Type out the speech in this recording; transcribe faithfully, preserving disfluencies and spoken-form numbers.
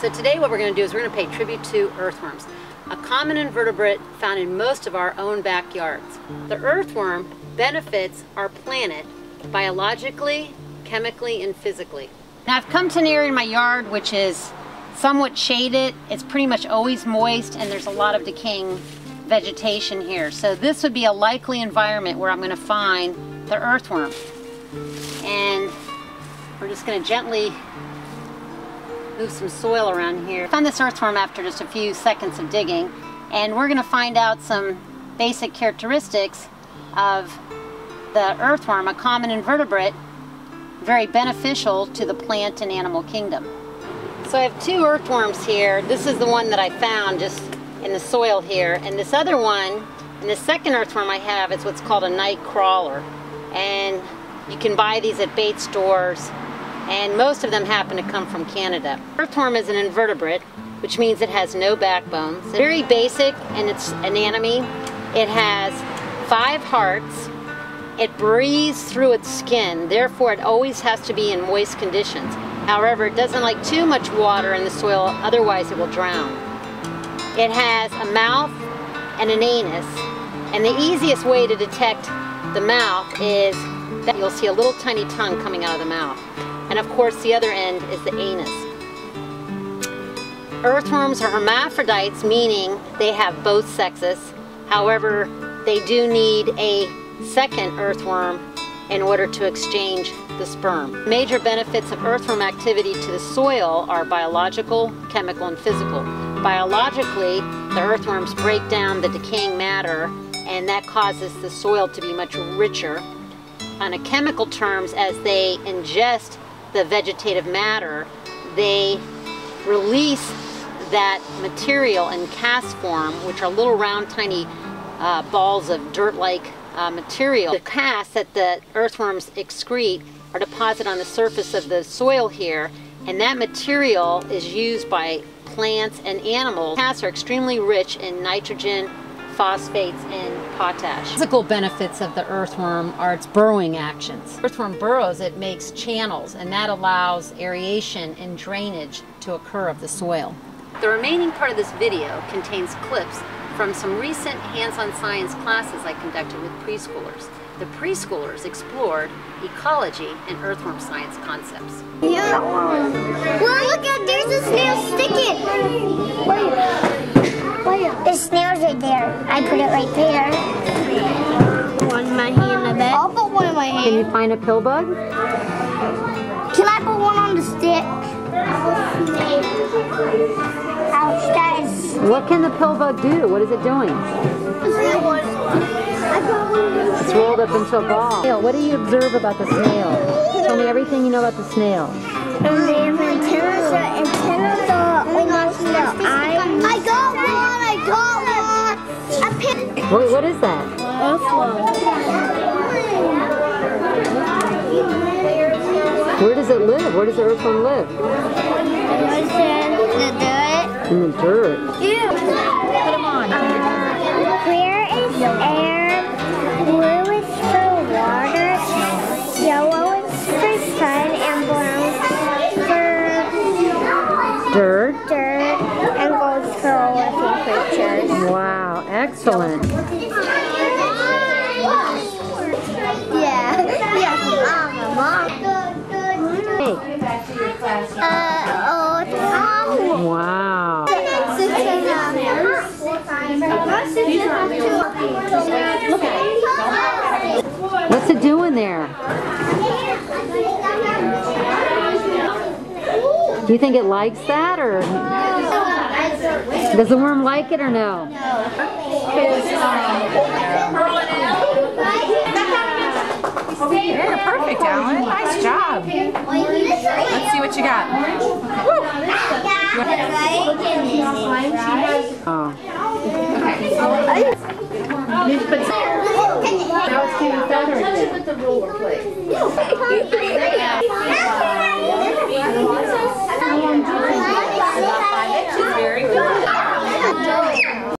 So today what we're going to do is we're going to pay tribute to earthworms, a common invertebrate found in most of our own backyards. The earthworm benefits our planet biologically, chemically, and physically. Now I've come to an area in my yard which is somewhat shaded. It's pretty much always moist and there's a lot of decaying vegetation here. So this would be a likely environment where I'm going to find the earthworm. And we're just going to gently move some soil around here. I found this earthworm after just a few seconds of digging, and we're going to find out some basic characteristics of the earthworm, a common invertebrate, very beneficial to the plant and animal kingdom. So I have two earthworms here. This is the one that I found just in the soil here, and this other one, and the second earthworm I have, is what's called a night crawler. And you can buy these at bait stores, and most of them happen to come from Canada. Earthworm is an invertebrate, which means it has no backbone. It's very basic in its anatomy. It has five hearts. It breathes through its skin, therefore it always has to be in moist conditions. However, it doesn't like too much water in the soil, otherwise it will drown. It has a mouth and an anus, and the easiest way to detect the mouth is that you'll see a little tiny tongue coming out of the mouth. And of course the other end is the anus. Earthworms are hermaphrodites, meaning they have both sexes. However, they do need a second earthworm in order to exchange the sperm. Major benefits of earthworm activity to the soil are biological, chemical, and physical. Biologically, the earthworms break down the decaying matter, and that causes the soil to be much richer. On a chemical terms, as they ingest the vegetative matter, they release that material in cast form, which are little round tiny uh, balls of dirt-like uh, material. The casts that the earthworms excrete are deposited on the surface of the soil here, and that material is used by plants and animals. Casts are extremely rich in nitrogen, phosphates, and potash. Physical benefits of the earthworm are its burrowing actions. Earthworm burrows, it makes channels, and that allows aeration and drainage to occur of the soil. The remaining part of this video contains clips from some recent hands-on science classes I conducted with preschoolers. The preschoolers explored ecology and earthworm science concepts. Yeah. Well, look out, there's a snail sticking! Wait. The snails are there. I put it right there. One in my hand, I bet. I'll put one in my hand. Can you find a pill bug? Can I put one on the stick? Ouch, that is... What can the pill bug do? What is it doing? It's rolled up into a ball. What do you observe about the snail? Tell me everything you know about the snail. I got one! I got one! A pig! Wait, what is that? Earthworm. Where does it live? Where does the earthworm live? In the dirt. In the dirt. Ew! Put them on. Uh, clear is air, blue is for water, yellow is for sun, and brown for... Dirt? Dirt. Wow, excellent. Yeah, yeah, Uh, oh, wow. What's it doing there? Do you think it likes that, or? Does the worm like it or no? No. You're perfect, Alan. Nice job. Let's see what you got. Woo. Okay.